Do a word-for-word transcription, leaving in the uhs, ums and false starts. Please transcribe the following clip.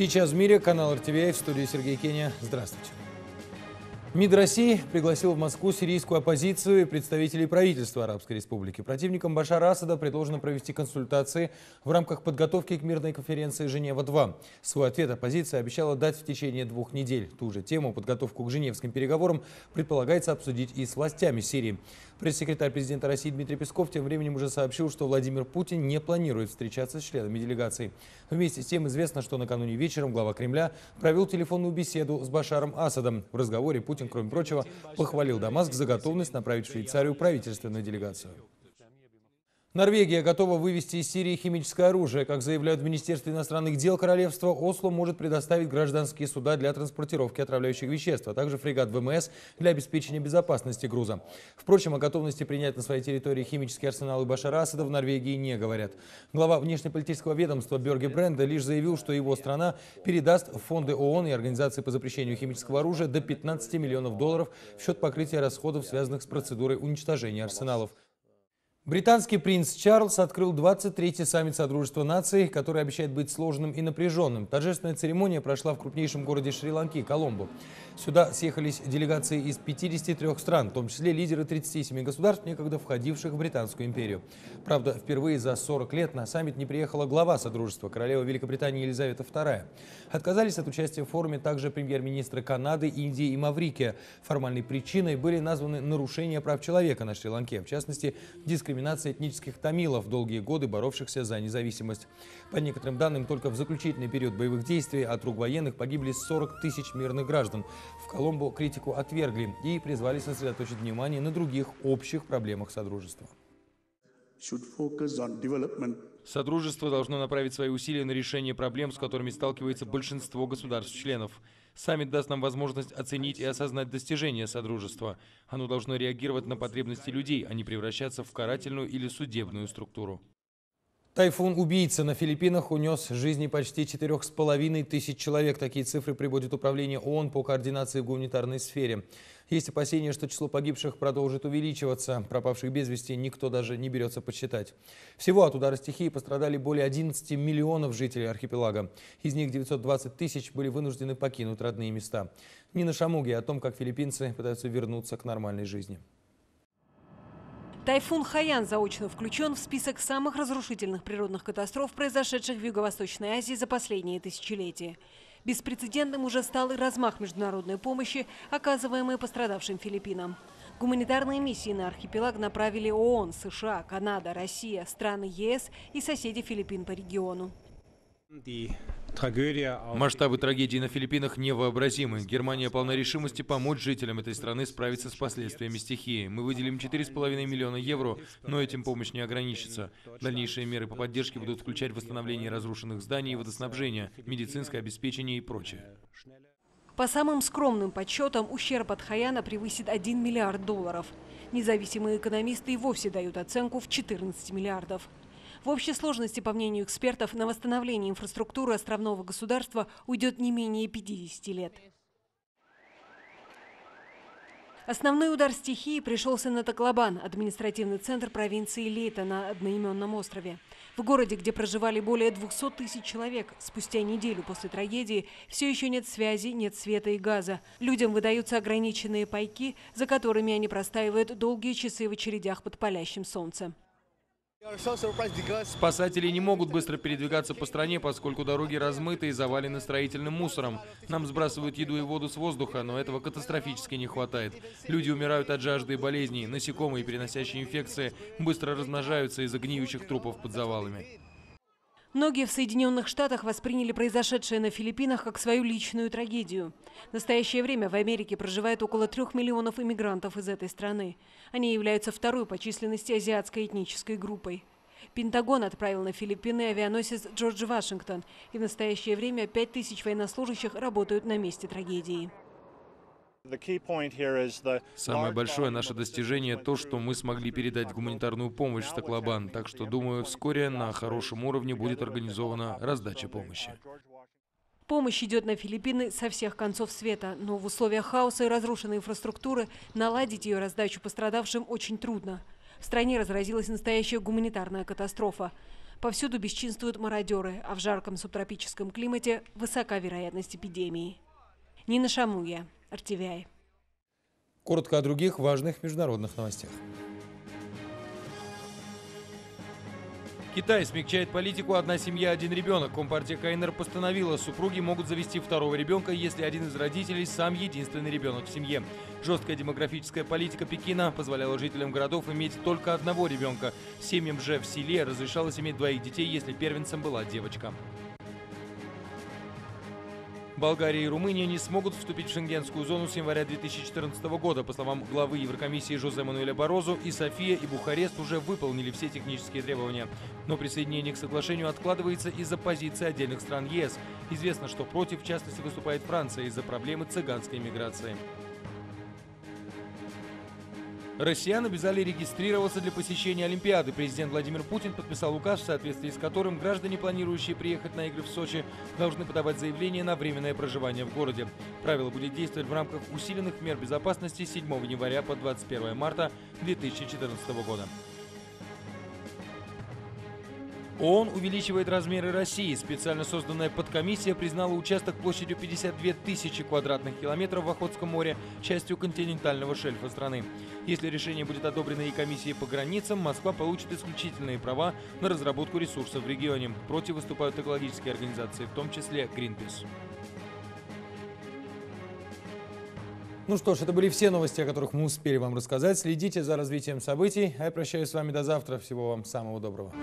Сейчас в мире, канал эр ти ви ай, в студии Сергей Кения. Здравствуйте. МИД России пригласил в Москву сирийскую оппозицию и представителей правительства Арабской Республики. Противникам Башара Асада предложено провести консультации в рамках подготовки к мирной конференции «Женева-два». Свой ответ оппозиция обещала дать в течение двух недель. Ту же тему, подготовку к женевским переговорам, предполагается обсудить и с властями Сирии. Пресс-секретарь президента России Дмитрий Песков тем временем уже сообщил, что Владимир Путин не планирует встречаться с членами делегации. Вместе с тем известно, что накануне вечером глава Кремля провел телефонную беседу с Башаром Асадом. В разговоре Путин, кроме прочего, похвалил Дамаск за готовность направить в Швейцарию правительственную делегацию. Норвегия готова вывести из Сирии химическое оружие. Как заявляют в Министерстве иностранных дел королевства, Осло может предоставить гражданские суда для транспортировки отравляющих веществ, а также фрегат ВМС для обеспечения безопасности груза. Впрочем, о готовности принять на своей территории химические арсеналы Башара Асада в Норвегии не говорят. Глава внешнеполитического ведомства Берге Брэнда лишь заявил, что его страна передаст в фонды ООН и Организации по запрещению химического оружия до пятнадцати миллионов долларов в счет покрытия расходов, связанных с процедурой уничтожения арсеналов. Британский принц Чарльз открыл двадцать третий саммит Содружества наций, который обещает быть сложным и напряженным. Торжественная церемония прошла в крупнейшем городе Шри-Ланки – Коломбо. Сюда съехались делегации из пятидесяти трёх стран, в том числе лидеры тридцати семи государств, некогда входивших в Британскую империю. Правда, впервые за сорок лет на саммит не приехала глава Содружества, королева Великобритании Елизавета вторая. Отказались от участия в форуме также премьер-министры Канады, Индии и Маврикия. Формальной причиной были названы нарушения прав человека на Шри-Ланке, в частности, дискриминация. дискриминация этнических тамилов, долгие годы боровшихся за независимость. По некоторым данным, только в заключительный период боевых действий от рук военных погибли сорок тысяч мирных граждан. В Коломбо критику отвергли и призвали сосредоточить внимание на других общих проблемах Содружества. Содружество должно направить свои усилия на решение проблем, с которыми сталкивается большинство государств-членов. Саммит даст нам возможность оценить и осознать достижения Содружества. Оно должно реагировать на потребности людей, а не превращаться в карательную или судебную структуру. Тайфун-убийца на Филиппинах унес жизни почти четырёх с половиной тысяч человек. Такие цифры приводит Управление ООН по координации в гуманитарной сфере. Есть опасения, что число погибших продолжит увеличиваться. Пропавших без вести никто даже не берется подсчитать. Всего от удара стихии пострадали более одиннадцати миллионов жителей архипелага. Из них девятьсот двадцать тысяч были вынуждены покинуть родные места. Нина Шамуги о том, как филиппинцы пытаются вернуться к нормальной жизни. Тайфун Хаян заочно включен в список самых разрушительных природных катастроф, произошедших в Юго-Восточной Азии за последние тысячелетия. Беспрецедентным уже стал и размах международной помощи, оказываемой пострадавшим Филиппинам. Гуманитарные миссии на архипелаг направили ООН, США, Канада, Россия, страны ЕС и соседи Филиппин по региону. Масштабы трагедии на Филиппинах невообразимы. Германия полна решимости помочь жителям этой страны справиться с последствиями стихии. Мы выделим четыре с половиной миллиона евро, но этим помощь не ограничится. Дальнейшие меры по поддержке будут включать восстановление разрушенных зданий, водоснабжение, медицинское обеспечение и прочее. По самым скромным подсчетам, ущерб от Хаяна превысит один миллиард долларов. Независимые экономисты и вовсе дают оценку в четырнадцать миллиардов. В общей сложности, по мнению экспертов, на восстановление инфраструктуры островного государства уйдет не менее пятидесяти лет. Основной удар стихии пришелся на Таклобан, административный центр провинции Лейта на одноименном острове. В городе, где проживали более двухсот тысяч человек, спустя неделю после трагедии все еще нет связи, нет света и газа. Людям выдаются ограниченные пайки, за которыми они простаивают долгие часы в очередях под палящим солнцем. Спасатели не могут быстро передвигаться по стране, поскольку дороги размыты и завалены строительным мусором. Нам сбрасывают еду и воду с воздуха, но этого катастрофически не хватает. Люди умирают от жажды и болезней, насекомые, переносящие инфекции, быстро размножаются из-за гниющих трупов под завалами. Многие в Соединенных Штатах восприняли произошедшее на Филиппинах как свою личную трагедию. В настоящее время в Америке проживает около трех миллионов иммигрантов из этой страны. Они являются второй по численности азиатской этнической группой. Пентагон отправил на Филиппины авианосец Джордж Вашингтон, и в настоящее время пять тысяч военнослужащих работают на месте трагедии. Самое большое наше достижение – то, что мы смогли передать гуманитарную помощь в Таклобан. Так что, думаю, вскоре на хорошем уровне будет организована раздача помощи. Помощь идет на Филиппины со всех концов света, но в условиях хаоса и разрушенной инфраструктуры наладить ее раздачу пострадавшим очень трудно. В стране разразилась настоящая гуманитарная катастрофа. Повсюду бесчинствуют мародеры, а в жарком субтропическом климате высока вероятность эпидемии. Нина Шамуги, эр ти ви ай. Коротко о других важных международных новостях. Китай смягчает политику «одна семья, один ребенок». Компартия КНР постановила, супруги могут завести второго ребенка, если один из родителей сам единственный ребенок в семье. Жесткая демографическая политика Пекина позволяла жителям городов иметь только одного ребенка. Семьям же в селе разрешалось иметь двоих детей, если первенцем была девочка. Болгария и Румыния не смогут вступить в Шенгенскую зону с января две тысячи четырнадцатого года. По словам главы Еврокомиссии Жозе Мануэля Баррозу, и София, и Бухарест уже выполнили все технические требования. Но присоединение к соглашению откладывается из-за позиции отдельных стран ЕС. Известно, что против, в частности, выступает Франция из-за проблемы цыганской миграции. Россиян обязали регистрироваться для посещения Олимпиады. Президент Владимир Путин подписал указ, в соответствии с которым граждане, планирующие приехать на игры в Сочи, должны подавать заявление на временное проживание в городе. Правило будет действовать в рамках усиленных мер безопасности с седьмого января по двадцать первое марта две тысячи четырнадцатого года. ООН увеличивает размеры России. Специально созданная подкомиссия признала участок площадью пятьдесят две тысячи квадратных километров в Охотском море частью континентального шельфа страны. Если решение будет одобрено и комиссией по границам, Москва получит исключительные права на разработку ресурсов в регионе. Против выступают экологические организации, в том числе Greenpeace. Ну что ж, это были все новости, о которых мы успели вам рассказать. Следите за развитием событий. А я прощаюсь с вами до завтра. Всего вам самого доброго.